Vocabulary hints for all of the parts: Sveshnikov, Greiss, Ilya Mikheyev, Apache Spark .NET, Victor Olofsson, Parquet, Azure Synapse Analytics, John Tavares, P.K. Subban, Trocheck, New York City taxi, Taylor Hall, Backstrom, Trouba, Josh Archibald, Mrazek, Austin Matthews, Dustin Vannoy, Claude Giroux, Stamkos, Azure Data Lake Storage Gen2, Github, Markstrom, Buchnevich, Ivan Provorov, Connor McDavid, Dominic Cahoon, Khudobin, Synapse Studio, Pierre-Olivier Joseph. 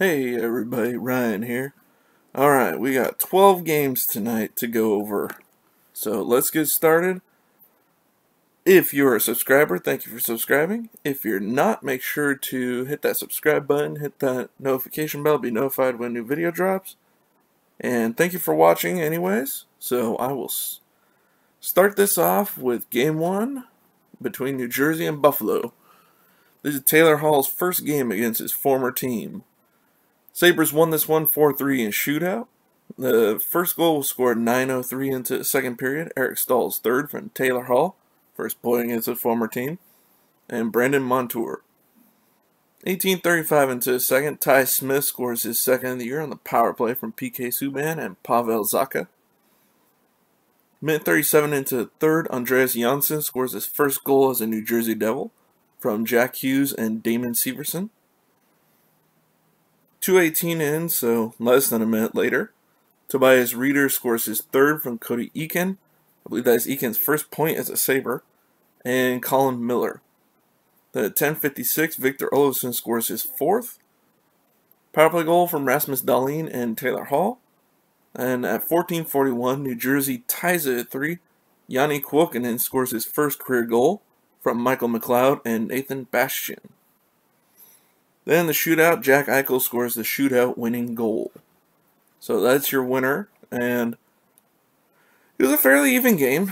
Hey everybody, Ryan here. Alright, we got 12 games tonight to go over. So let's get started. If you're a subscriber, thank you for subscribing. If you're not, make sure to hit that subscribe button, hit that notification bell, be notified when new video drops. And thank you for watching anyways. So I will start this off with Game 1 between New Jersey and Buffalo. This is Taylor Hall's first game against his former team. Sabres won this one 4-3 in shootout. The first goal was scored 9:03 into the second period. Eric Stahl's third from Taylor Hall, first point against his former team, and Brandon Montour. 18:35 into the second, Ty Smith scores his second of the year on the power play from P.K. Subban and Pavel Zaka. Minute 37 into the third, Andreas Janssen scores his first goal as a New Jersey Devil from Jack Hughes and Damon Severson. 2:18 in, so less than a minute later, Tobias Rieder scores his third from Cody Eakin. I believe that is Eakin's first point as a Sabre, and Colin Miller. Then at 10:56, Victor Olofsson scores his fourth. Power play goal from Rasmus Dahlin and Taylor Hall. And at 14:41, New Jersey ties it at 3. Yanni Kuokkanen scores his first career goal from Michael McLeod and Nathan Bastian. Then the shootout, Jack Eichel scores the shootout winning goal. So that's your winner, and it was a fairly even game.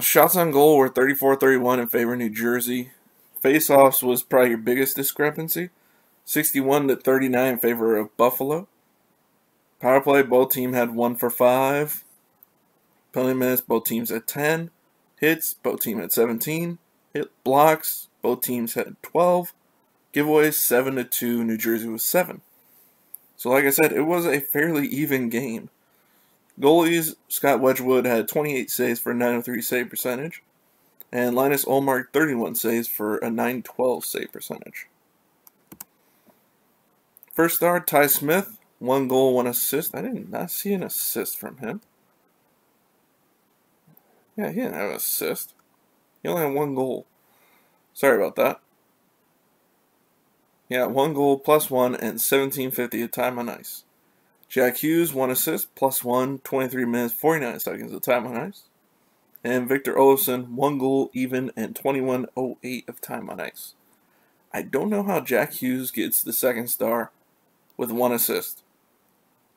Shots on goal were 34-31 in favor of New Jersey. Face-offs was probably your biggest discrepancy, 61-39 in favor of Buffalo. Power play, both teams had 1 for 5. Penalty minutes, both teams had 10. Hits, both teams had 17. Hit blocks, both teams had 12. Giveaways 7-2, New Jersey was 7. So like I said, it was a fairly even game. Goalies, Scott Wedgewood had 28 saves for a 903 save percentage, and Linus Olmark 31 saves for a 912 save percentage. First star, Ty Smith, 1 goal, 1 assist. I did not see an assist from him. Yeah, he didn't have an assist. He only had 1 goal. Sorry about that. Yeah, 1 goal, +1, and 17:50 of time on ice. Jack Hughes, 1 assist, +1, 23 minutes, 49 seconds of time on ice. And Victor Olofsson, 1 goal, even, and 21:08 of time on ice. I don't know how Jack Hughes gets the second star with 1 assist.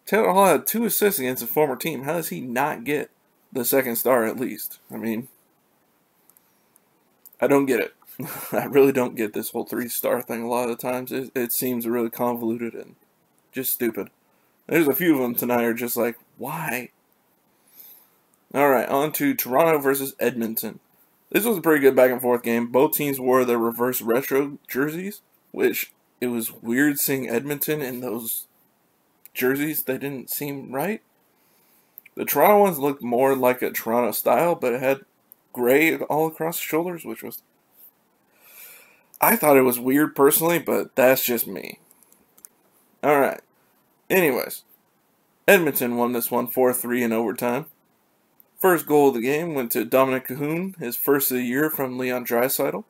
Taylor Hall had 2 assists against his former team. How does he not get the second star at least? I mean, I don't get it. I really don't get this whole 3-star thing a lot of the times. It seems really convoluted and just stupid. There's a few of them tonight are just like, why? Alright, on to Toronto versus Edmonton. This was a pretty good back-and-forth game. Both teams wore their reverse retro jerseys, which it was weird seeing Edmonton in those jerseys. They didn't seem right. The Toronto ones looked more like a Toronto style, but it had gray all across the shoulders, which was... I thought it was weird personally, but that's just me. Alright. Anyways. Edmonton won this one 4-3 in overtime. First goal of the game went to Dominic Cahoon, his first of the year from Leon Dreisaitl.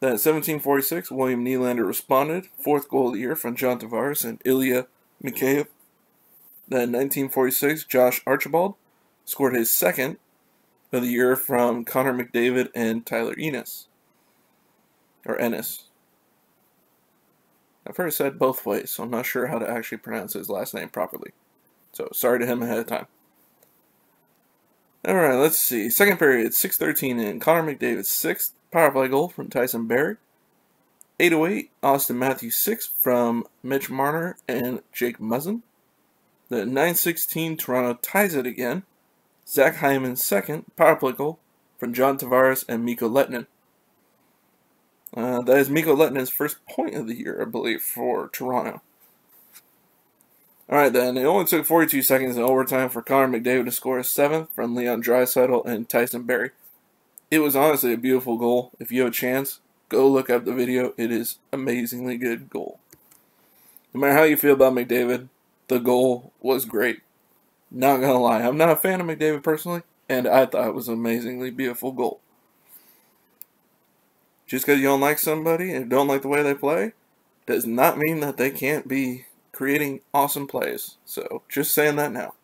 Then at 17:46, William Nylander responded. Fourth goal of the year from John Tavares and Ilya Mikheyev. Then at 19:46, Josh Archibald scored his second of the year from Connor McDavid and Tyler Ennis. Or Ennis. I've heard it said both ways, so I'm not sure how to actually pronounce his last name properly. So, sorry to him ahead of time. Alright, let's see. Second period, 6:13 in. Connor McDavid's 6th power play goal from Tyson Barrie. 8:08, Austin Matthews 6 from Mitch Marner and Jake Muzzin. The 9:16, Toronto ties it again. Zach Hyman's 2nd power play goal from John Tavares and Mikko Lehtinen. That is Mikko Lehtinen's first point of the year, I believe, for Toronto. Alright then, it only took 42 seconds in overtime for Connor McDavid to score his 7th from Leon Draisaitl and Tyson Barrie. It was honestly a beautiful goal. If you have a chance, go look up the video. It is an amazingly good goal. No matter how you feel about McDavid, the goal was great. Not gonna lie, I'm not a fan of McDavid personally, and I thought it was an amazingly beautiful goal. Just because you don't like somebody and don't like the way they play does not mean that they can't be creating awesome plays. So, just saying that now.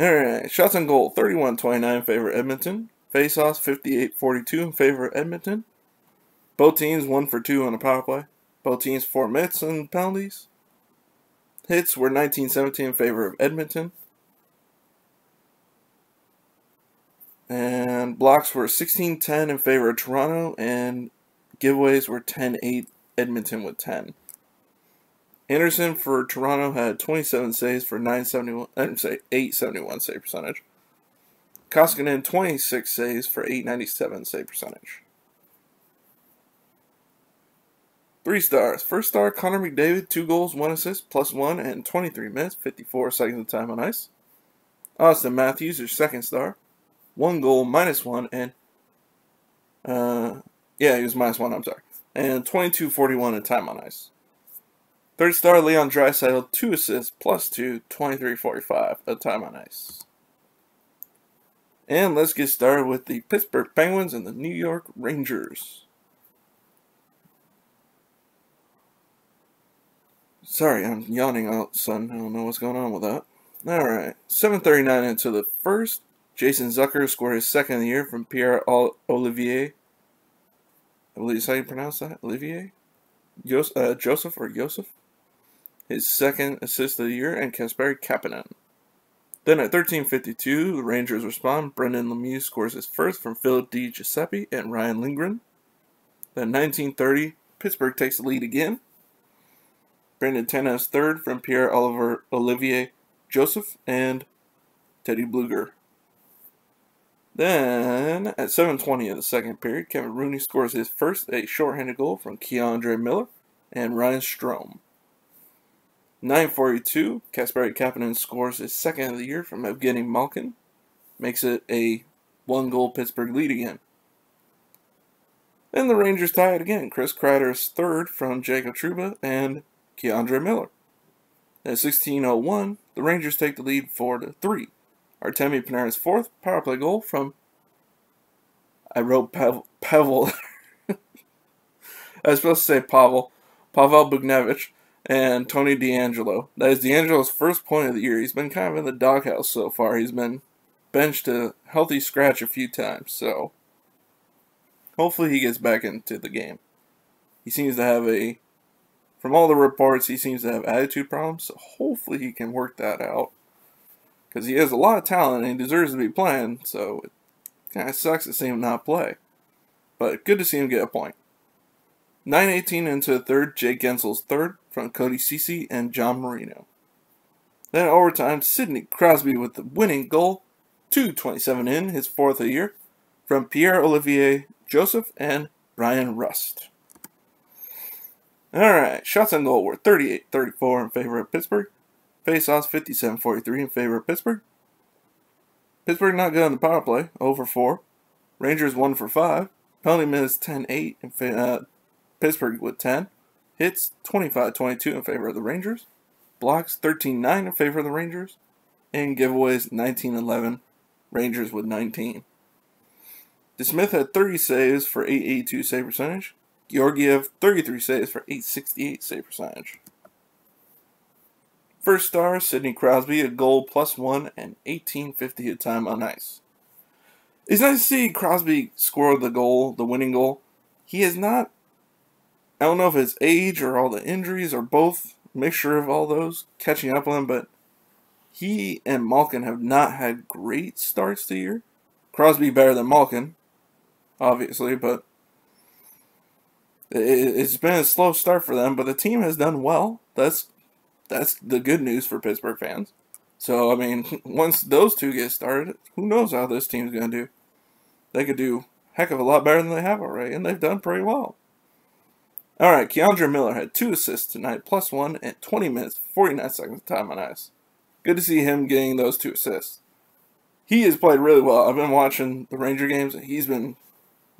Alright, shots on goal, 31-29 in favor of Edmonton. Faceoffs, 58-42 in favor of Edmonton. Both teams 1-for-2 on a power play. Both teams 4 minutes on penalties. Hits were 19-17 in favor of Edmonton. And blocks were 16-10 in favor of Toronto. And giveaways were 10-8, Edmonton with 10. Anderson for Toronto had 27 saves for 871 save percentage. Koskinen 26 saves for 897 save percentage. 3 stars. First star, Connor McDavid, 2 goals, 1 assist, +1, and 23 minutes, 54 seconds of time on ice. Austin Matthews, your second star, 1 goal, -1, and he was -1, I'm sorry, and 22:41 in time on ice. Third star, Leon Dreisaitl, 2 assists, +2, 23:45 of time on ice. And let's get started with the Pittsburgh Penguins and the New York Rangers. Sorry, I'm yawning out, son. I don't know what's going on with that. Alright, 7:39 into the first. Jason Zucker scored his second of the year from Pierre-Olivier. I believe that's how you pronounce that. Olivier? Joseph? His second assist of the year, and Kasperi Kapanen. Then at 13:52, the Rangers respond. Brendan Lemieux scores his first from Philip DiGiuseppe and Ryan Lindgren. Then 19:30, Pittsburgh takes the lead again. Brandon Tanev third from Pierre-Olivier Joseph and Teddy Bluger. Then at 7:20 of the second period, Kevin Rooney scores his first, a shorthanded goal from Keandre Miller and Ryan Strome. 9:42, Kasperi Kapanen scores his second of the year from Evgeny Malkin. Makes it a 1-goal Pittsburgh lead again. Then the Rangers tie it again. Chris Kreider's third from Jacob Trouba and Keandre Miller. At 16:01, the Rangers take the lead 4-3. Artemi Panarin's fourth power play goal from Pavel. I was supposed to say Pavel Buchnevich. And Tony DeAngelo. That is DeAngelo's first point of the year. He's been kind of in the doghouse so far. He's been benched a healthy scratch a few times. So, hopefully he gets back into the game. He seems to have a... From all the reports, he seems to have attitude problems. So, hopefully he can work that out. Because he has a lot of talent and he deserves to be playing. So, it kind of sucks to see him not play. But, good to see him get a point. 9:18 into the third, Jake Gensel's third from Cody Ceci and John Marino. Then overtime, Sidney Crosby with the winning goal, 2:27 in, his fourth of the year, from Pierre-Olivier Joseph and Ryan Rust. Alright, shots on goal were 38-34 in favor of Pittsburgh. Faceoffs 57-43 in favor of Pittsburgh. Pittsburgh not good on the power play, 0-for-4. Rangers 1-for-5. Penalty minutes 10-8 in favor of Pittsburgh with 10. Hits 25-22 in favor of the Rangers. Blocks 13-9 in favor of the Rangers. And giveaways 19-11. Rangers with 19. DeSmith had 30 saves for 882 save percentage. Georgiev 33 saves for 868 save percentage. First star, Sidney Crosby, a goal +1 and 18:50 a time on ice. It's nice to see Crosby score the goal, the winning goal. He has not... I don't know if it's age or all the injuries or both, mixture of all those, catching up on him, but he and Malkin have not had great starts to the year. Crosby better than Malkin, obviously, but it's been a slow start for them, but the team has done well. That's the good news for Pittsburgh fans. So, I mean, once those two get started, who knows how this team's going to do. They could do a heck of a lot better than they have already, and they've done pretty well. Alright, Keandre Miller had 2 assists tonight, +1, and 20 minutes, 49 seconds of time on ice. Good to see him getting those 2 assists. He has played really well. I've been watching the Ranger games, and he's been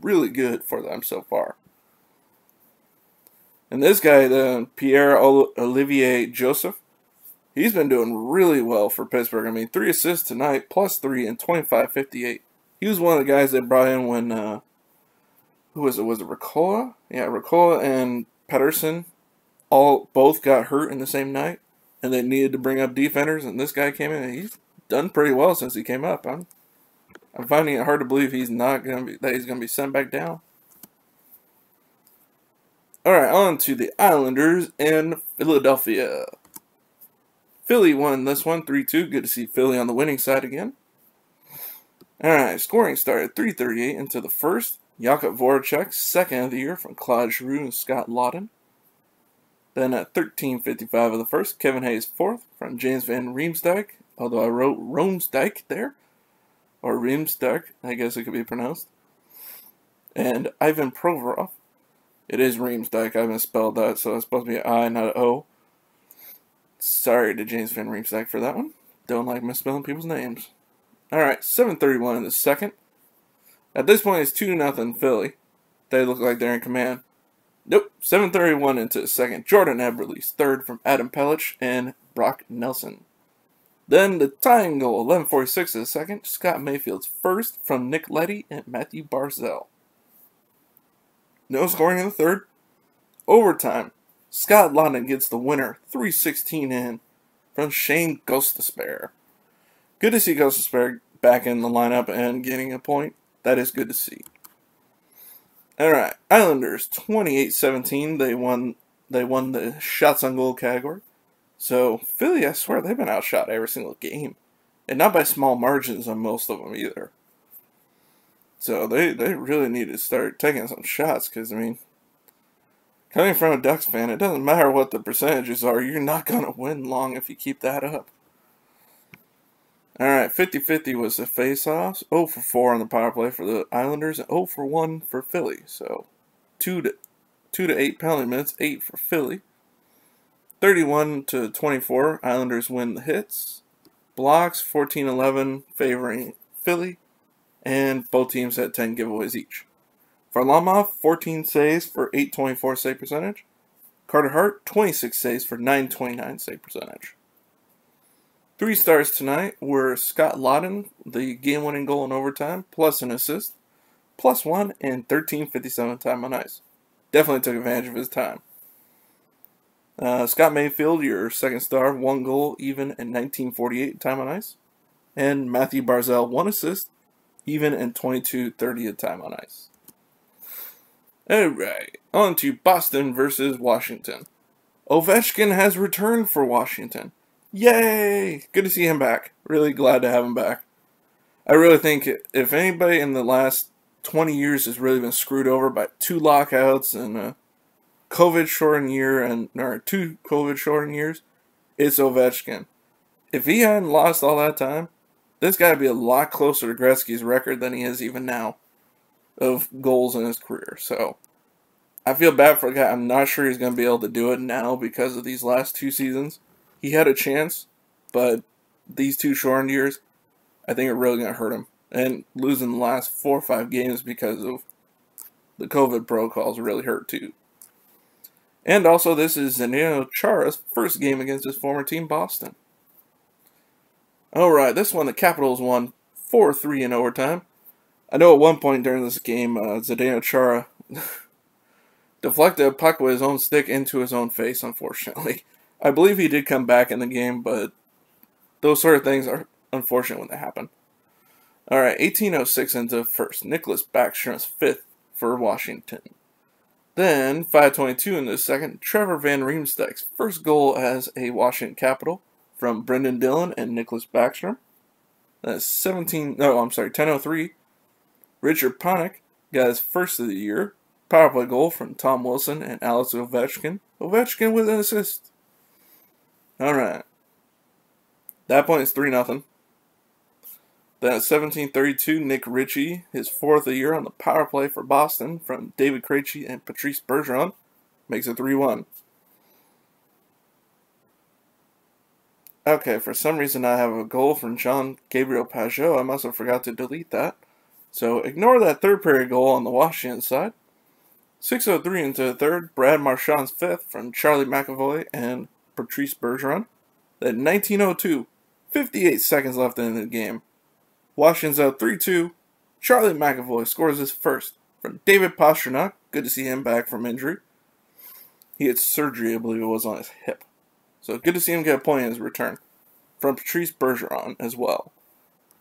really good for them so far. And this guy, Pierre-Olivier Joseph, he's been doing really well for Pittsburgh. I mean, 3 assists tonight, +3, and 25:58. He was one of the guys they brought in when... Who was it? Was it Ricola? Yeah, Ricola and Pedersen both got hurt in the same night, and they needed to bring up defenders, and this guy came in, and he's done pretty well since he came up. I'm finding it hard to believe he's gonna be sent back down. All right, on to the Islanders and Philadelphia. Philly won this one 3-2. Good to see Philly on the winning side again. All right, scoring started 3:38 into the first. Jakub Voracek, second of the year from Claude Giroux and Scott Laughton. Then at 13:55 of the first, Kevin Hayes fourth from James Van Riemsdyk. Although I wrote Romsdyk there. Or Riemsdyk, I guess it could be pronounced. And Ivan Provorov. It is Riemsdyk, I misspelled that, so it's supposed to be an I, not an O. Sorry to James Van Riemsdyk for that one. Don't like misspelling people's names. Alright, 7:31 in the second. At this point, it's 2-0 Philly. They look like they're in command. Nope, 7:31 into the second. Jordan Eberle's third from Adam Pelech and Brock Nelson. Then the tying goal, 11:46 in the second. Scott Mayfield's first from Nick Leddy and Matthew Barzal. No scoring in the third. Overtime, Scott Laughton gets the winner, 3:16 in from Shane Gostisbehere. Good to see Gostisbehere back in the lineup and getting a point. That is good to see. Alright, Islanders 28-17. They won the shots on goal category. So Philly, I swear, they've been outshot every single game. And not by small margins on most of them either. So they really need to start taking some shots, because, I mean, coming from a Ducks fan, it doesn't matter what the percentages are. You're not going to win long if you keep that up. Alright, 50-50 was the face-offs. 0 for 4 on the power play for the Islanders, and 0 for 1 for Philly. So 2 to 8 penalty minutes, 8 for Philly. 31-24, Islanders win the hits. Blocks, 14-11, favoring Philly. And both teams had 10 giveaways each. Varlamov, 14 saves for 824 save percentage. Carter Hart, 26 saves for 929 save percentage. Three stars tonight were Scott Laughton, the game-winning goal in overtime, plus an assist, plus one, and 13:57 time on ice. Definitely took advantage of his time. Scott Mayfield, your second star, one goal even in 19:48 time on ice. And Matthew Barzal, one assist, even in 22:30 time on ice. Alright, on to Boston versus Washington. Ovechkin has returned for Washington. Yay! Good to see him back. Really glad to have him back. I really think if anybody in the last 20 years has really been screwed over by two lockouts and two COVID-shortened years, it's Ovechkin. If he hadn't lost all that time, this guy would be a lot closer to Gretzky's record than he is even now of goals in his career. So I feel bad for the guy. I'm not sure he's going to be able to do it now because of these last two seasons. He had a chance, but these two shortened years, I think, are really going to hurt him. And losing the last 4 or 5 games because of the COVID protocols really hurt too. And also, this is Zdeno Chara's first game against his former team, Boston. Alright, this one, the Capitals won 4-3 in overtime. I know at one point during this game, Zdeno Chara deflected a puck with his own stick into his own face, unfortunately. I believe he did come back in the game, but those sort of things are unfortunate when they happen. Alright, 18:06 into first. Nicholas Backstrom's fifth for Washington. Then, 5:22 in the second, Trevor Van Riemsdyk's first goal as a Washington Capital from Brendan Dillon and Nicholas Backstrom. That's 10:03. Richard Panik got his first of the year. Power play goal from Tom Wilson and Alex Ovechkin. Ovechkin with an assist. Alright. That point is 3-0. Then at 17:32, Nick Ritchie, his fourth of the year on the power play for Boston from David Krejci and Patrice Bergeron, makes it 3-1. Okay, for some reason I have a goal from Jean-Gabriel Pageau. I must have forgot to delete that. So ignore that third period goal on the Washington side. 6:03 into the third, Brad Marchand's fifth from Charlie McAvoy and Patrice Bergeron. Then 19:02, 58 seconds left in the game. Washington's out 3-2. Charlie McAvoy scores his first from David Pastrnak. Good to see him back from injury. He had surgery, I believe it was, on his hip. So good to see him get a point in his return. From Patrice Bergeron as well.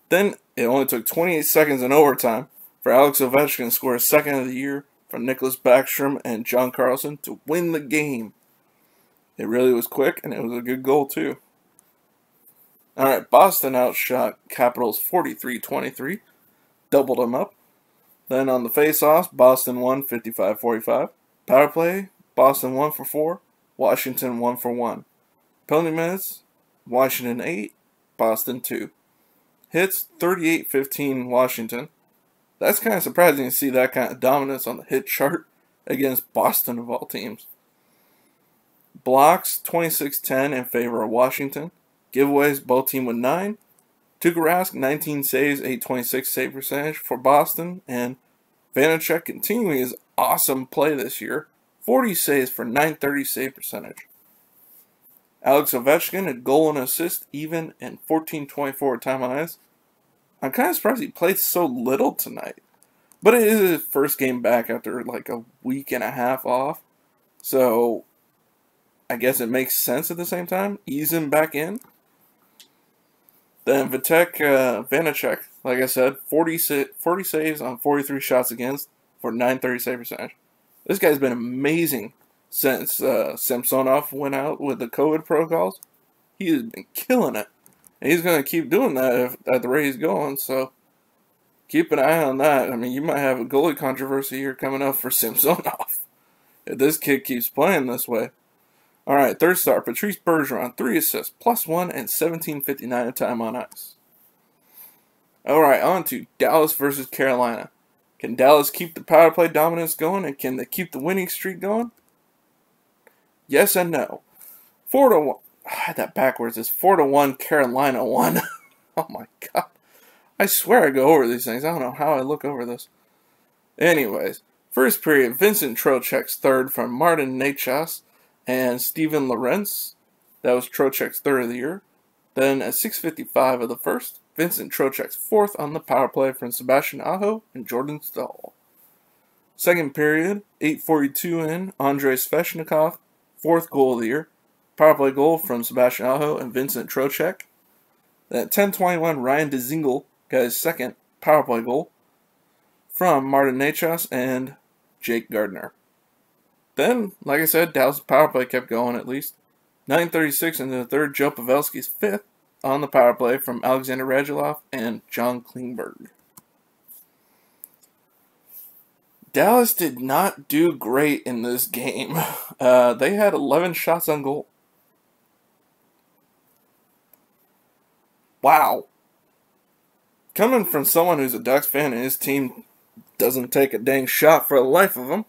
Then it only took 28 seconds in overtime for Alex Ovechkin to score his second of the year from Nicholas Backstrom and John Carlson to win the game. It really was quick, and it was a good goal, too. All right, Boston outshot Capitals 43-23, doubled them up. Then on the face-offs, Boston won 55-45. Power play, Boston 1 for 4, Washington 1 for 1. Penalty minutes, Washington 8, Boston 2. Hits, 38-15 Washington. That's kind of surprising to see that kind of dominance on the hit chart against Boston of all teams. Blocks, 26-10 in favor of Washington. Giveaways, both team with 9. Tuukka Rask, 19 saves, .826 save percentage for Boston. And Vanacek continuing his awesome play this year. 40 saves for .930 save percentage. Alex Ovechkin, a goal and assist, even, and 14-24 time on ice. I'm kind of surprised he played so little tonight. But it is his first game back after like a week and a half off. So I guess it makes sense at the same time. Ease him back in. Then Vanacek, like I said, 40 saves on 43 shots against for .930 save percentage. This guy's been amazing since Samsonov went out with the COVID protocols. He has been killing it. And he's going to keep doing that at the rate he's going. So keep an eye on that. I mean, you might have a goalie controversy here coming up for Samsonov if this kid keeps playing this way. All right, third star, Patrice Bergeron, 3 assists, +1, and 17:59 of time on ice. All right, on to Dallas versus Carolina. Can Dallas keep the power play dominance going, and can they keep the winning streak going? Yes and no. 4-1. I had that backwards. It's 4-1. Carolina won. Oh my god! I swear I go over these things. I don't know how I look over this. Anyways, first period, Vincent Trocheck's third from Martin Necas and Steven Lorentz. That was Trocheck's third of the year. Then at 6:55 of the first, Vincent Trocheck's fourth on the power play from Sebastian Aho and Jordan Stahl. Second period, 8:42 in, Andrei Sveshnikov, fourth goal of the year. Power play goal from Sebastian Aho and Vincent Trocheck. Then at 10:21, Ryan Dzingel got his second power play goal from Martin Necas and Jake Gardner. Then, like I said, Dallas' power play kept going at least. 9:36 into the third, Joe Pavelski's fifth on the power play from Alexander Radulov and John Klingberg. Dallas did not do great in this game. They had 11 shots on goal. Wow. Coming from someone who's a Ducks fan and his team doesn't take a dang shot for the life of them,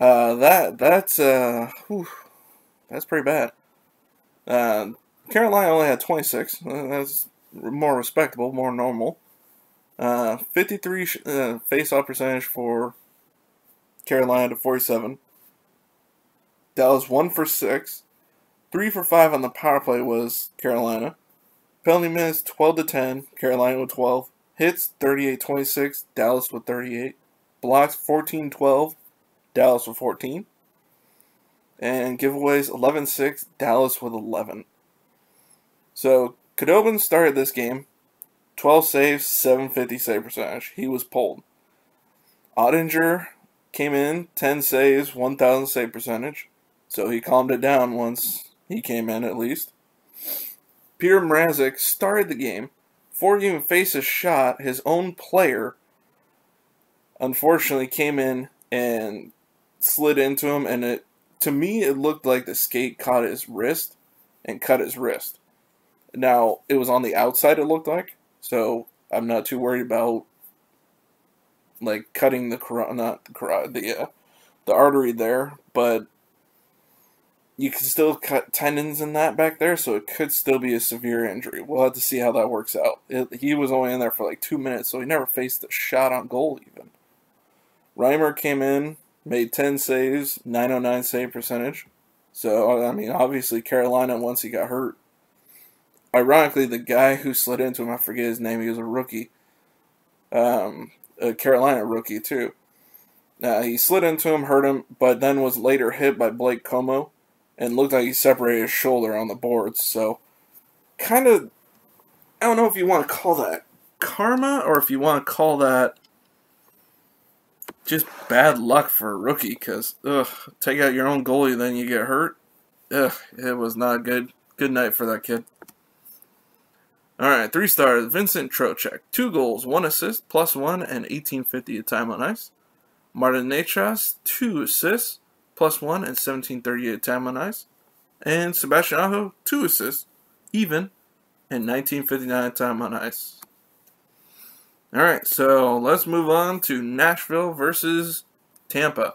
that's pretty bad. Carolina only had 26. That's more respectable, more normal. 53 face-off percentage for Carolina to 47. Dallas 1 for 6, 3 for 5 on the power play was Carolina. Penalty minutes 12 to 10, Carolina with 12. Hits 38-26, Dallas with 38. Blocks 14-12. Dallas with 14. And giveaways 11-6, Dallas with 11. So, Khudobin started this game. 12 saves, .750 save percentage. He was pulled. Ottinger came in, 10 saves, 1,000 save percentage. So, he calmed it down once he came in, at least. Peter Mrazek started the game. Before he even faced a shot, his own player, unfortunately, came in and slid into him, and it, to me, it looked like the skate caught his wrist and cut his wrist. Now, it was on the outside, it looked like, so I'm not too worried about like cutting the artery there, but you can still cut tendons in that back there, so it could still be a severe injury. We'll have to see how that works out. He was only in there for like 2 minutes, so he never faced a shot on goal even. Reimer came in, made 10 saves, .909 save percentage. So, I mean, obviously Carolina, once he got hurt. Ironically, the guy who slid into him, I forget his name, he was a rookie. A Carolina rookie, too. He slid into him, hurt him, but then was later hit by Blake Como, and looked like he separated his shoulder on the boards. So, kind of, I don't know if you want to call that karma, or if you want to call that just bad luck for a rookie, because, take out your own goalie, then you get hurt. It was not good. Good night for that kid. Alright, 3-star, Vincent Trocheck. 2 goals, 1 assist, +1, and $18.50 a time on ice. Martin Necas, 2 assists, +1, and $17.38 a time on ice. And Sebastian Aho, 2 assists, even, and $19.59 a time on ice. Alright, so let's move on to Nashville versus Tampa.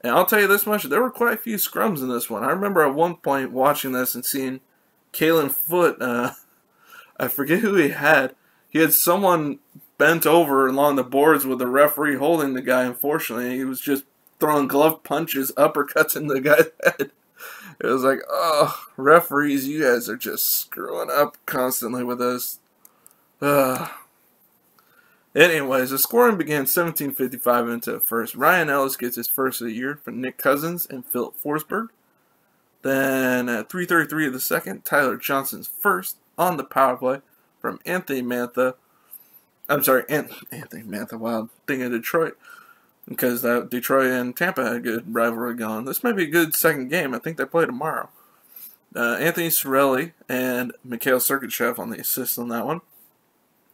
And I'll tell you this much, there were quite a few scrums in this one. I remember at one point watching this and seeing Kalen Foote, I forget who he had. He had someone bent over along the boards with the referee holding the guy, unfortunately. He was just throwing glove punches, uppercuts in the guy's head. It was like, oh, referees, you guys are just screwing up constantly with us. Anyways, the scoring began 17:55 into the first. Ryan Ellis gets his first of the year from Nick Cousins and Philip Forsberg. Then at 3:33 of the second, Tyler Johnson's first on the power play from Anthony Mantha. I'm sorry, Anthony Mantha. Wow, thing of Detroit. Because Detroit and Tampa had a good rivalry going. This might be a good second game. I think they play tomorrow. Anthony Cirelli and Mikhail Sergachev on the assist on that one.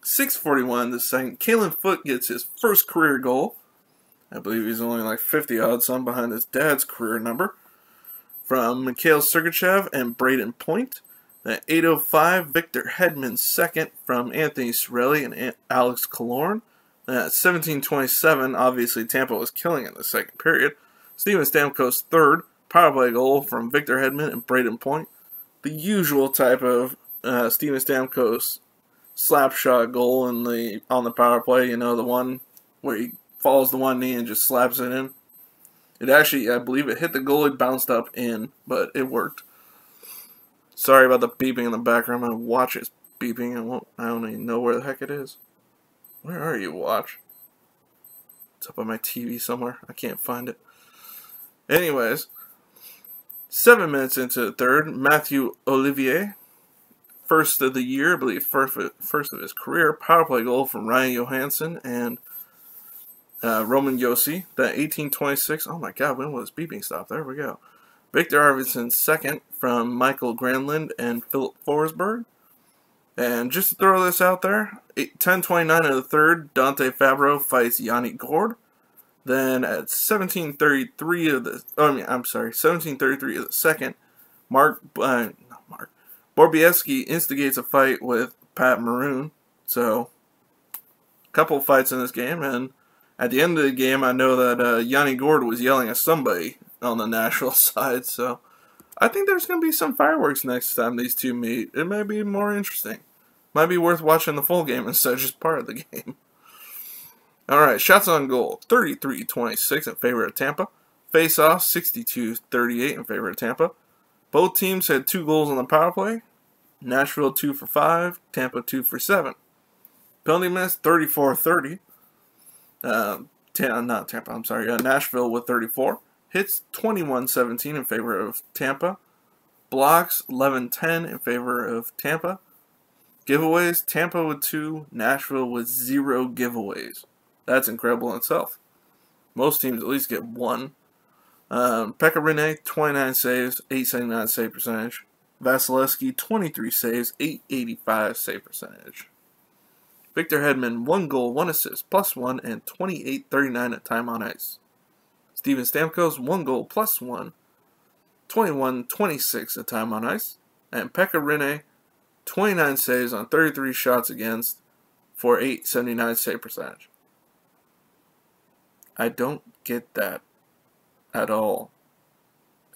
6:41 this second, Kalen Foote gets his first career goal. I believe he's only like 50-odd-some behind his dad's career number. From Mikhail Sergachev and Braden Point. At 8:05, Victor Hedman's second from Anthony Cirelli and Alex Killorn. At 17:27, obviously Tampa was killing in the second period. Steven Stamkos' third power play goal from Victor Hedman and Braden Point. The usual type of Steven Stamkos slapshot goal in the on the power play, you know, the one where he falls to one knee and just slaps it in. It actually, I believe it hit the goalie, bounced up in, but it worked. Sorry about the beeping in the background. My watch is beeping. I don't even know where the heck it is. Where are you, watch? It's up on my TV somewhere. I can't find it. Anyways, 7 minutes into the third, Mathieu Olivier, first of the year, I believe, first of his career, power play goal from Ryan Johansson and Roman Josi. That 18:26. Oh my God, when will this beeping stop? There we go. Victor Arvidsson's second from Michael Granlund and Philip Forsberg. And just to throw this out there, 10:29 of the third, Dante Fabro fights Yanni Gord. Then at 17:33 of the second, Borbievsky instigates a fight with Pat Maroon. So, a couple fights in this game, and at the end of the game, I know that Yanni Gord was yelling at somebody on the Nashville side, so I think there's going to be some fireworks next time these two meet. It might be more interesting. Might be worth watching the full game instead of just part of the game. Alright, shots on goal, 33-26 in favor of Tampa. Face-off, 62-38 in favor of Tampa. Both teams had 2 goals on the power play. Nashville 2 for 5, Tampa 2 for 7. Penalty minutes 34-30. Nashville with 34. Hits 21-17 in favor of Tampa. Blocks 11-10 in favor of Tampa. Giveaways, Tampa with 2, Nashville with 0 giveaways. That's incredible in itself. Most teams at least get 1. Pekka Rinne, 29 saves, 879 save percentage. Vasilevsky, 23 saves, 885 save percentage. Victor Hedman, 1 goal, 1 assist, +1, and $28.39 at time on ice. Steven Stamkos, 1 goal, +1, $21.26 at time on ice. And Pekka Rinne, 29 saves on 33 shots against for .879 save percentage. I don't get that at all.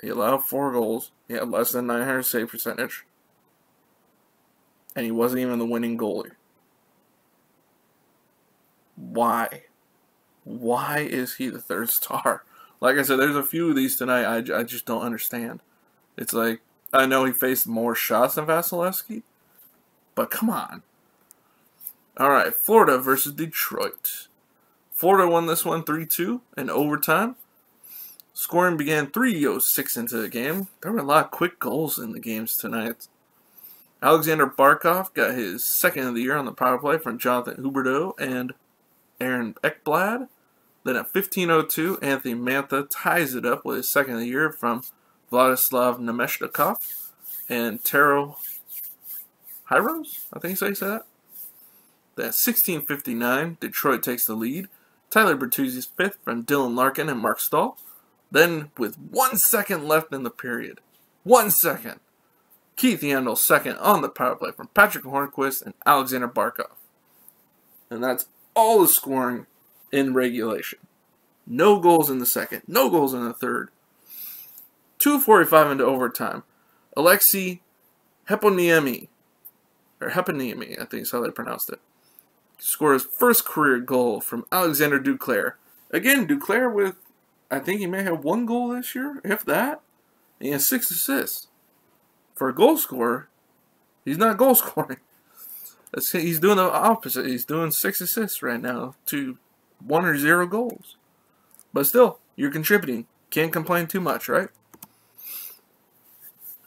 He allowed 4 goals. He had less than .900 save percentage. And he wasn't even the winning goalie. Why? Why is he the third star? Like I said, there's a few of these tonight I just don't understand. It's like, I know he faced more shots than Vasilevsky, but come on. Alright, Florida versus Detroit. Florida won this one 3-2 in overtime. Scoring began 3:06 into the game. There were a lot of quick goals in the games tonight. Alexander Barkov got his second of the year on the power play from Jonathan Huberdeau and Aaron Ekblad. Then at 15:02, Anthony Mantha ties it up with his second of the year from Vladislav Nemeshnikov and Taro Hyros. I think he's how you say that. Then at 16:59, Detroit takes the lead. Tyler Bertuzzi's fifth from Dylan Larkin and Mark Stahl. Then with 1 second left in the period. 1 second. Keith Yandel second on the power play from Patrick Hornquist and Alexander Barkov. And that's all the scoring in regulation. No goals in the second. No goals in the third. 2:45 into overtime. Alexei Heponiemi, or Heponiemi, I think is how they pronounced it, scores first career goal from Alexander Duclair. Again, Duclair with, I think he may have one goal this year, if that, and he has 6 assists. For a goal scorer, he's not goal scoring. He's doing the opposite. He's doing 6 assists right now to 1 or 0 goals. But still, you're contributing. Can't complain too much, right?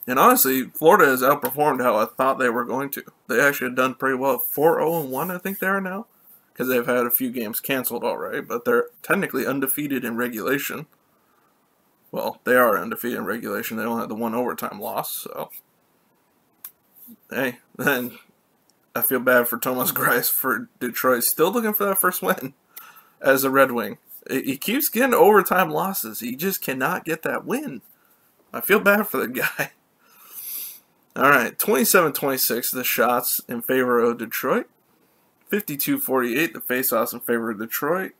And honestly, Florida has outperformed how I thought they were going to. They actually have done pretty well. 4-0-1, I think they are now. Because they've had a few games canceled already. But they're technically undefeated in regulation. Well, they are undefeated in regulation. They only had the one overtime loss, so. Hey, then I feel bad for Thomas Greiss for Detroit. Still looking for that first win as a Red Wing. He keeps getting overtime losses. He just cannot get that win. I feel bad for the guy. Alright, 27-26 the shots in favor of Detroit. 52-48 the faceoffs in favor of Detroit.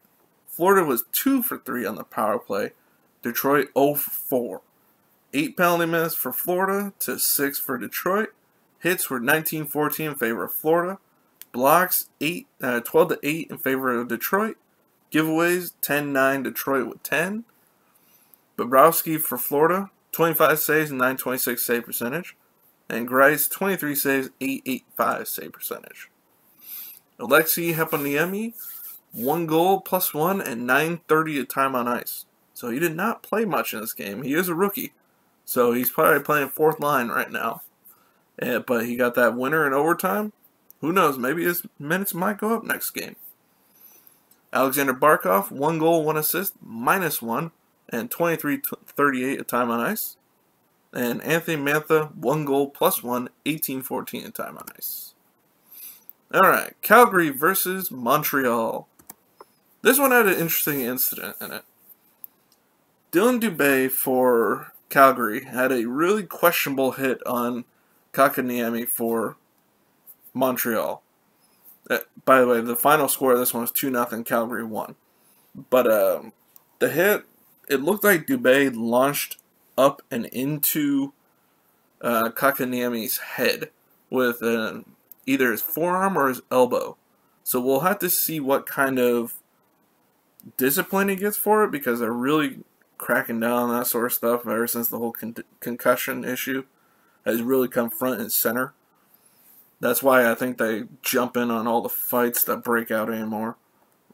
Florida was 2 for 3 on the power play. Detroit 0 for 4. 8 penalty minutes for Florida to 6 for Detroit. Hits were 19-14 in favor of Florida. Blocks 12-8 in favor of Detroit. Giveaways 10-9 Detroit with 10. Bobrovsky for Florida, 25 saves and 926 save percentage. And Grice, 23 saves, 885 save percentage. Alexei Heponiemi, 1 goal, +1, and 9:30 of time on ice. So he did not play much in this game. He is a rookie. So he's probably playing fourth line right now. But he got that winner in overtime. Who knows? Maybe his minutes might go up next game. Alexander Barkov, 1 goal, 1 assist, -1, and 23:38 of time on ice. And Anthony Mantha, 1 goal, +1, 18-14 in time on ice. Alright, Calgary versus Montreal. This one had an interesting incident in it. Dylan Dubé for Calgary had a really questionable hit on Kotkaniemi for Montreal. By the way, the final score of this one was 2-0, Calgary won. But the hit, it looked like Dubé launched up and into Kakaniemi's head with either his forearm or his elbow. So we'll have to see what kind of discipline he gets for it, because they're really cracking down on that sort of stuff ever since the whole concussion issue has really come front and center. That's why I think they jump in on all the fights that break out anymore.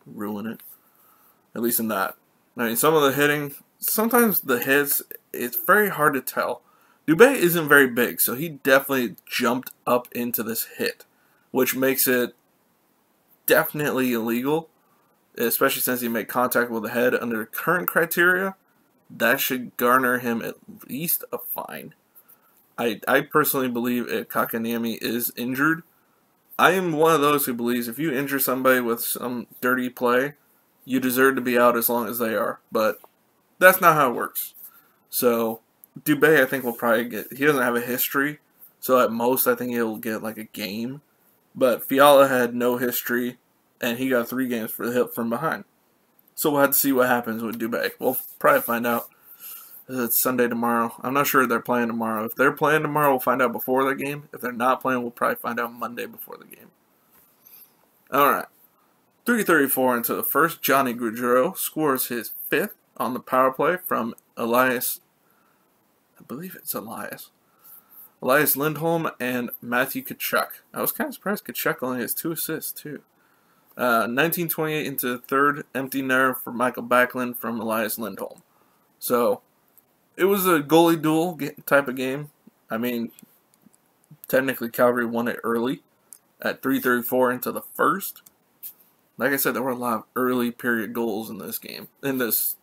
Ruin it. At least in that. I mean, some of the hitting, sometimes the hits, it's very hard to tell. Dubé isn't very big, so he definitely jumped up into this hit, which makes it definitely illegal, especially since he made contact with the head under current criteria. That should garner him at least a fine. I personally believe if Kotkaniemi is injured, I am one of those who believes if you injure somebody with some dirty play, you deserve to be out as long as they are, but that's not how it works. So, Dubé, I think, will probably get... He doesn't have a history, so at most, I think he'll get, like, a game. But Fiala had no history, and he got 3 games for the hit from behind. So we'll have to see what happens with Dubé. We'll probably find out. It's Sunday tomorrow. I'm not sure if they're playing tomorrow. If they're playing tomorrow, we'll find out before the game. If they're not playing, we'll probably find out Monday before the game. Alright. 3:34 into the first. Johnny Gaudreau scores his 5th on the power play from Elias, I believe it's Elias Lindholm and Matthew Tkachuk. I was kind of surprised Tkachuk only has 2 assists, too. 1928 into the third empty nerve for Michael Backlund from Elias Lindholm. So it was a goalie duel type of game. I mean, technically Calgary won it early at 3:34 into the first. Like I said, there were a lot of early period goals in this game, in this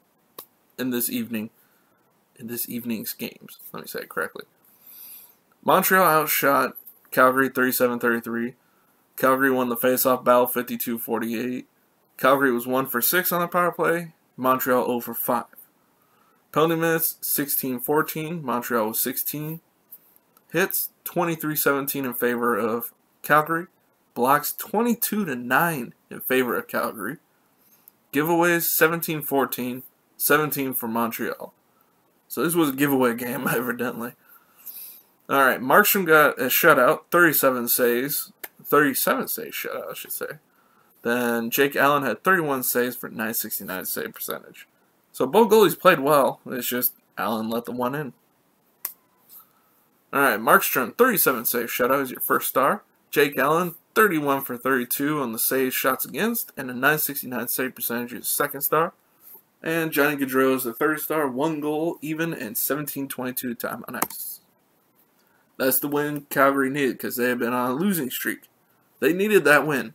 evening's games. Let me say it correctly. Montreal outshot Calgary 37-33. Calgary won the face-off battle 52-48. Calgary was 1-for-6 on the power play. Montreal 0-for-5. Penalty minutes 16-14. Montreal was 16. Hits 23-17 in favor of Calgary. Blocks 22-9 in favor of Calgary. Giveaways 17-14. 17 for Montreal. So this was a giveaway game, evidently. Alright, Markstrom got a shutout. 37 saves shutout, I should say. Then Jake Allen had 31 saves for 969 save percentage. So both goalies played well. It's just Allen let the one in. Alright, Markstrom, 37 save shutout is your first star. Jake Allen, 31 for 32 on the save shots against, and a 969 save percentage is your second star. And Johnny Gaudreau is the third star, 1 goal even, and 17-22 time on ice. That's the win Calgary needed because they have been on a losing streak. They needed that win.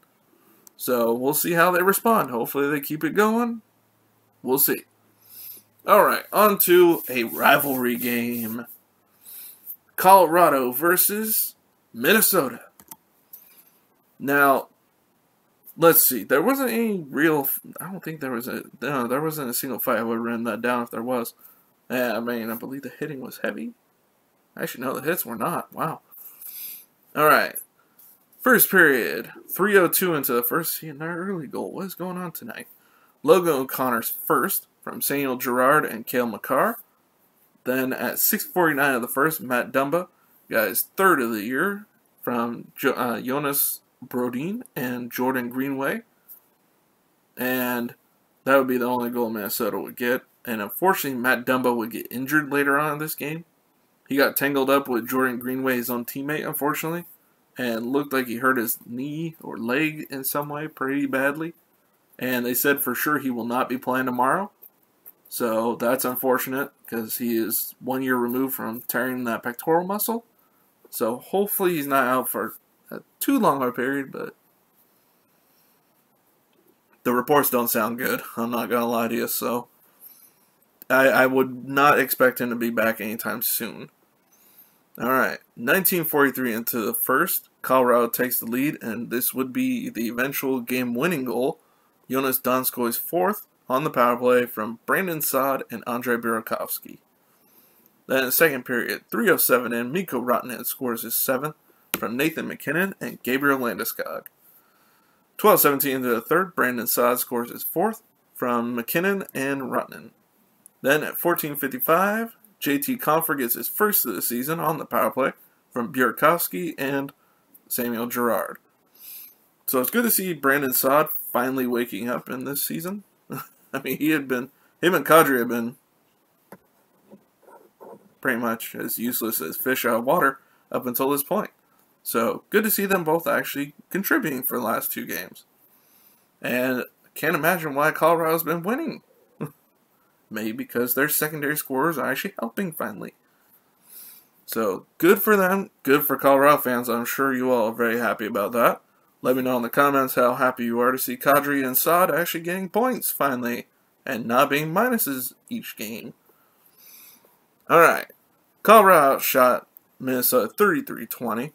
So we'll see how they respond. Hopefully they keep it going. We'll see. Alright, on to a rivalry game. Colorado versus Minnesota. Now, let's see. There wasn't any real... I don't think there was a... No, there wasn't a single fight. I would have written that down if there was. Yeah, I mean, I believe the hitting was heavy. Actually, no, the hits were not. Wow. Alright. First period. 3:02 into the first. See, another early goal. What is going on tonight? Logan O'Connor's first from Samuel Girard and Cale Makar. Then at 6:49 of the first, Matt Dumba got his third of the year from Jonas Brodin and Jordan Greenway, and that would be the only goal Minnesota would get. And unfortunately, Matt Dumba would get injured later on in this game. He got tangled up with Jordan Greenway, his own teammate, unfortunately, and looked like he hurt his knee or leg in some way pretty badly. And they said for sure he will not be playing tomorrow. So that's unfortunate because he is 1 year removed from tearing that pectoral muscle. So hopefully he's not out for too long of a period, but the reports don't sound good. I'm not going to lie to you, so I would not expect him to be back anytime soon. Alright, 19:43 into the first. Colorado takes the lead, and this would be the eventual game-winning goal. Jonas Donskoy's fourth on the power play from Brandon Saad and Andrei Burakovsky. Then in the second period, 3:07 in, Mikko Rantanen scores his seventh from Nathan McKinnon and Gabriel Landeskog. 12:17 into the third, Brandon Saad scores his fourth from McKinnon and Rantanen. Then at 14:55, JT Compher gets his first of the season on the power play from Burakovsky and Samuel Girard. So it's good to see Brandon Saad finally waking up in this season. I mean, him and Kadri had been pretty much as useless as fish out of water up until this point. So, good to see them both actually contributing for the last 2 games. And I can't imagine why Colorado's been winning. Maybe because their secondary scorers are actually helping finally. So, good for them. Good for Colorado fans. I'm sure you all are very happy about that. Let me know in the comments how happy you are to see Kadri and Saad actually getting points finally. And not being minuses each game. Alright. Colorado outshot Minnesota 33-20.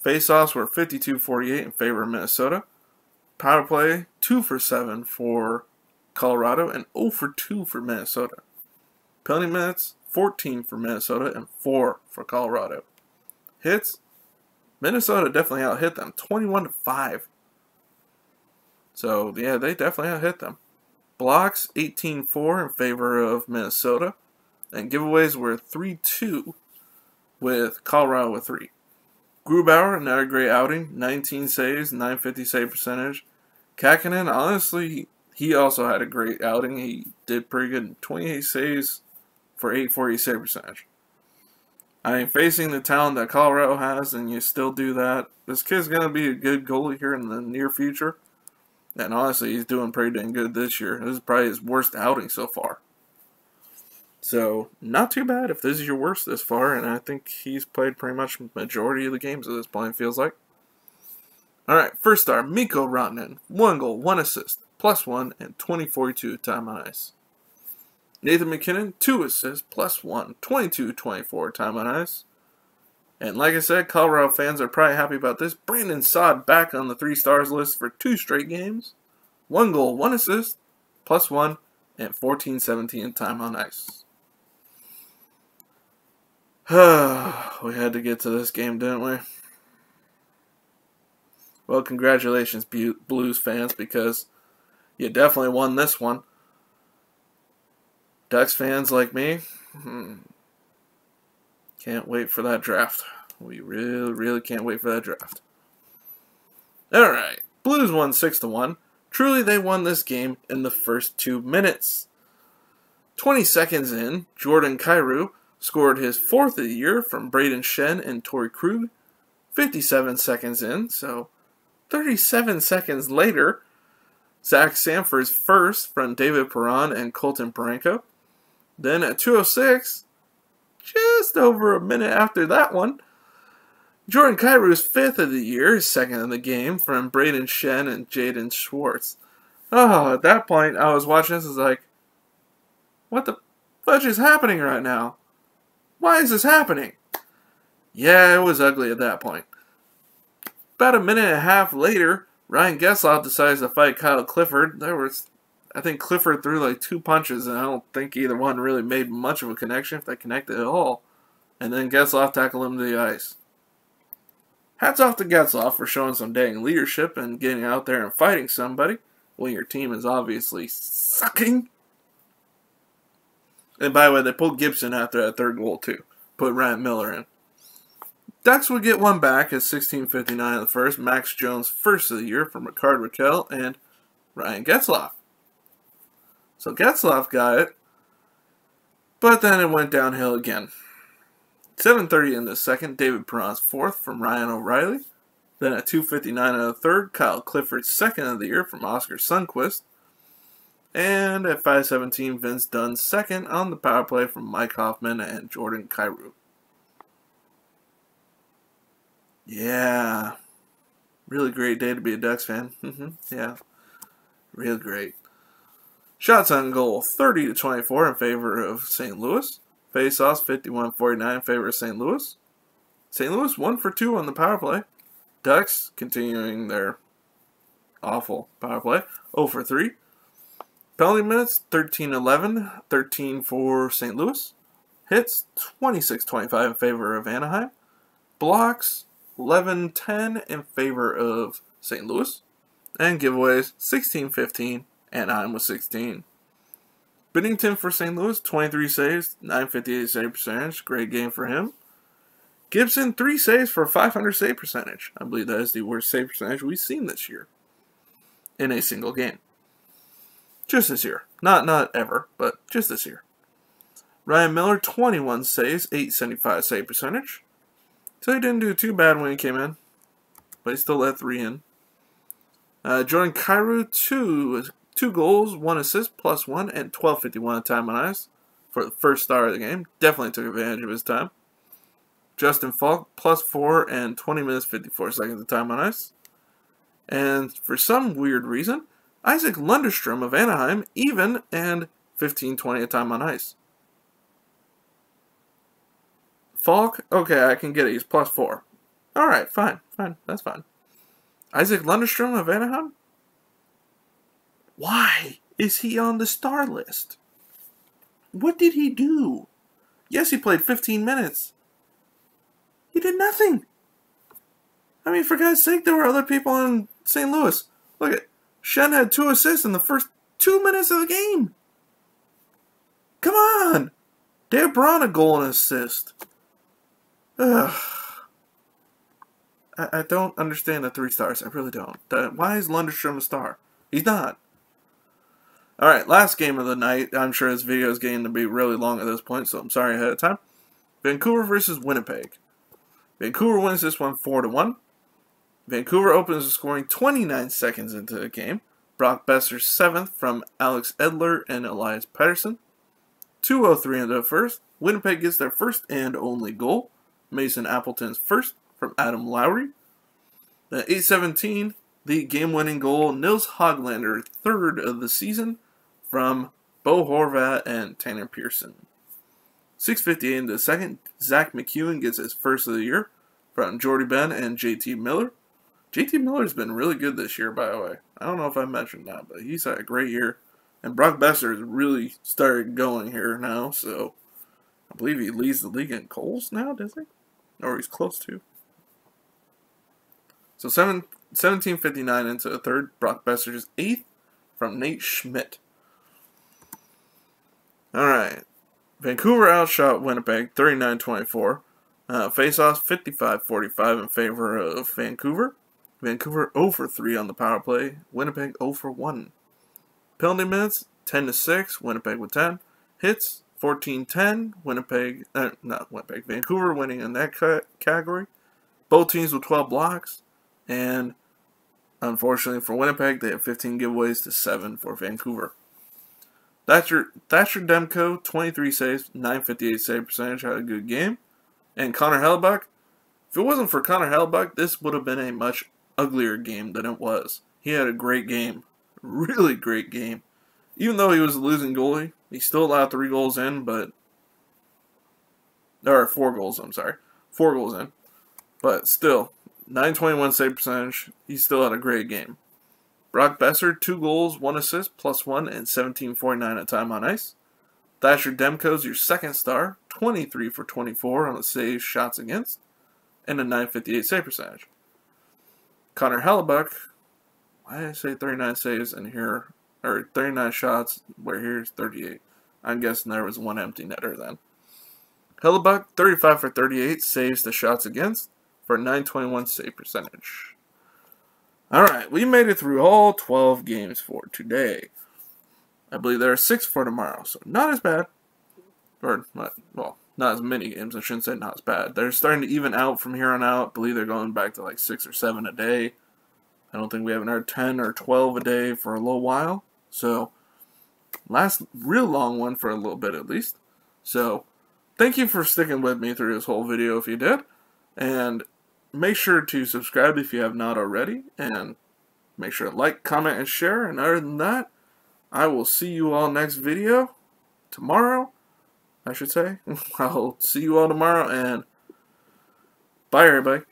Face-offs were 52-48 in favor of Minnesota. Power play, 2-for-7 for Colorado and 0-for-2 for Minnesota. Penalty minutes, 14 for Minnesota and 4 for Colorado. Hits, Minnesota definitely out-hit them, 21-5. So, yeah, they definitely out-hit them. Blocks, 18-4 in favor of Minnesota. And giveaways were 3-2 with Colorado with 3. Grubauer, another great outing, 19 saves, 950 save percentage. Kakkonen, honestly, he also had a great outing. He did pretty good, 28 saves for 840 save percentage. I mean, facing the talent that Colorado has and you still do that, this kid's going to be a good goalie here in the near future. And honestly, he's doing pretty dang good this year. This is probably his worst outing so far. So, not too bad if this is your worst this far, and I think he's played pretty much majority of the games at this point, feels like. Alright, first star, Mikko Rantanen. 1 goal, 1 assist, +1, and 20-42 time on ice. Nathan MacKinnon, 2 assists, +1, 22-24 time on ice. And like I said, Colorado fans are probably happy about this. Brandon Saad back on the 3 stars list for 2 straight games. 1 goal, 1 assist, +1, and 14-17 time on ice. We had to get to this game, didn't we? Well, congratulations, Blues fans, because you definitely won this one. Ducks fans like me, can't wait for that draft. We really, really can't wait for that draft. Alright, Blues won 6-1. Truly, they won this game in the first 2 minutes. 20 seconds in, Jordan Kyrou scored his 4th of the year from Braden Shen and Torrey Krug. 57 seconds in, so 37 seconds later, Zach Sanford's first from David Perron and Colton Parenko. Then at 2:06, just over a minute after that one, Jordan Kyrou's 5th of the year, his 2nd in the game, from Braden Shen and Jaden Schwartz. Oh, at that point, I was watching this and was like, what the fudge is happening right now? Why is this happening? Yeah, it was ugly at that point. About a minute and a half later, Ryan Getzlaf decides to fight Kyle Clifford. There was, I think Clifford threw like 2 punches, and I don't think either one really made much of a connection, if they connected at all. And then Getzlaf tackled him to the ice. Hats off to Getzlaf for showing some dang leadership and getting out there and fighting somebody when your team is obviously sucking. And by the way, they pulled Gibson after that 3rd goal too. Put Ryan Miller in. Ducks would get one back at 16:59 in the first. Max Jones' 1st of the year from Rickard Rakell and Ryan Getzlaf. So Getzlaf got it, but then it went downhill again. 7:30 in the second, David Perron's 4th from Ryan O'Reilly. Then at 2:59 in the third, Kyle Clifford's 2nd of the year from Oscar Sundquist. And at 5:17, Vince Dunn's 2nd on the power play from Mike Hoffman and Jordan Kyrou. Yeah, really great day to be a Ducks fan. Yeah, real great. Shots on goal, 30-24 in favor of St. Louis. Faceoffs 51-49 in favor of St. Louis. St. Louis 1 for 2 on the power play. Ducks continuing their awful power play, 0 for 3. Penalty minutes 13-11, 13 for St. Louis. Hits 26-25 in favor of Anaheim. Blocks 11-10 in favor of St. Louis. And giveaways 16-15. Anaheim was 16. Binnington for St. Louis, 23 saves, 958 save percentage. Great game for him. Gibson, 3 saves for 500 save percentage. I believe that is the worst save percentage we've seen this year in a single game. Just this year. Not ever, but just this year. Ryan Miller, 21 saves, 875 save percentage. So he didn't do too bad when he came in, but he still let 3 in. Jordan Kyrou, 2 goals, 1 assist, +1, and 12:51 time on ice for the 1st star of the game. Definitely took advantage of his time. Justin Falk, +4 and 20 minutes, 54 seconds of time on ice. And for some weird reason, Isaac Lundstrom of Anaheim, even, and 15:20 of time on ice. Falk, okay, I can get it. He's +4. Alright, fine. That's fine. Isaac Lundstrom of Anaheim? Why is he on the star list? What did he do? Yes, he played 15 minutes. He did nothing. I mean, for God's sake, there were other people in St. Louis. Look at Shen had 2 assists in the first 2 minutes of the game. Come on. Dave Braun a goal and assist. Ugh. I don't understand the 3 stars. I really don't. Why is Lundstrom a star? He's not. Alright, last game of the night. I'm sure this video is getting to be really long at this point, so I'm sorry ahead of time. Vancouver versus Winnipeg. Vancouver wins this one 4-1. Vancouver opens the scoring 29 seconds into the game. Brock Besser's 7th from Alex Edler and Elias Pettersson. 2:03 into the first, Winnipeg gets their first and only goal. Mason Appleton's first from Adam Lowry. At 8:17, the game-winning goal, Nils Höglander, third of the season, from Bo Horvat and Tanner Pearson. 6:58 into the second, Zach McEwen gets his first of the year from Jordy Ben and JT Miller. JT Miller's been really good this year, by the way. I don't know if I mentioned that, but he's had a great year. And Brock Besser has really started going here now, so I believe he leads the league in goals now, does he? Or he's close to. So 17:59 into the third, Brock Besser's 8th from Nate Schmidt. Alright. Vancouver outshot Winnipeg 39-24. Face-offs 55-45 in favor of Vancouver. Vancouver 0-for-3 on the power play. Winnipeg 0-for-1. Penalty minutes, 10-6, Winnipeg with 10. Hits, 14-10, Vancouver winning in that category. Both teams with 12 blocks. And, unfortunately for Winnipeg, they have 15 giveaways to 7 for Vancouver. Thatcher Demko, 23 saves, 958 save percentage, had a good game. And Connor Hellebuyck, if it wasn't for Connor Hellebuyck, this would have been a much uglier game than it was. He had a great game. Really great game. Even though he was a losing goalie, he still allowed 3 goals in, but... Or 4 goals, I'm sorry. 4 goals in. But still, 921 save percentage, he still had a great game. Brock Besser, 2 goals, 1 assist, +1, and 17:49 at time on ice. Thatcher Demko's your second star, 23 for 24 on the save shots against, and a 958 save percentage. Connor Hellebuyck, why did I say 39 saves in here, or 39 shots, where here's 38. I'm guessing there was one empty netter then. Hellebuyck, 35 for 38, saves the shots against for 921 save percentage. Alright, we made it through all 12 games for today. I believe there are 6 for tomorrow, so not as bad. Or, not as many games. I shouldn't say not as bad. They're starting to even out from here on out. I believe they're going back to like 6 or 7 a day. I don't think we haven't heard 10 or 12 a day for a little while. So, last real long one for a little bit at least. So, thank you for sticking with me through this whole video if you did. And... make sure to subscribe if you have not already, and make sure to like, comment, and share. And other than that, I will see you all next video. Tomorrow, I should say. I'll see you all tomorrow, and bye, everybody.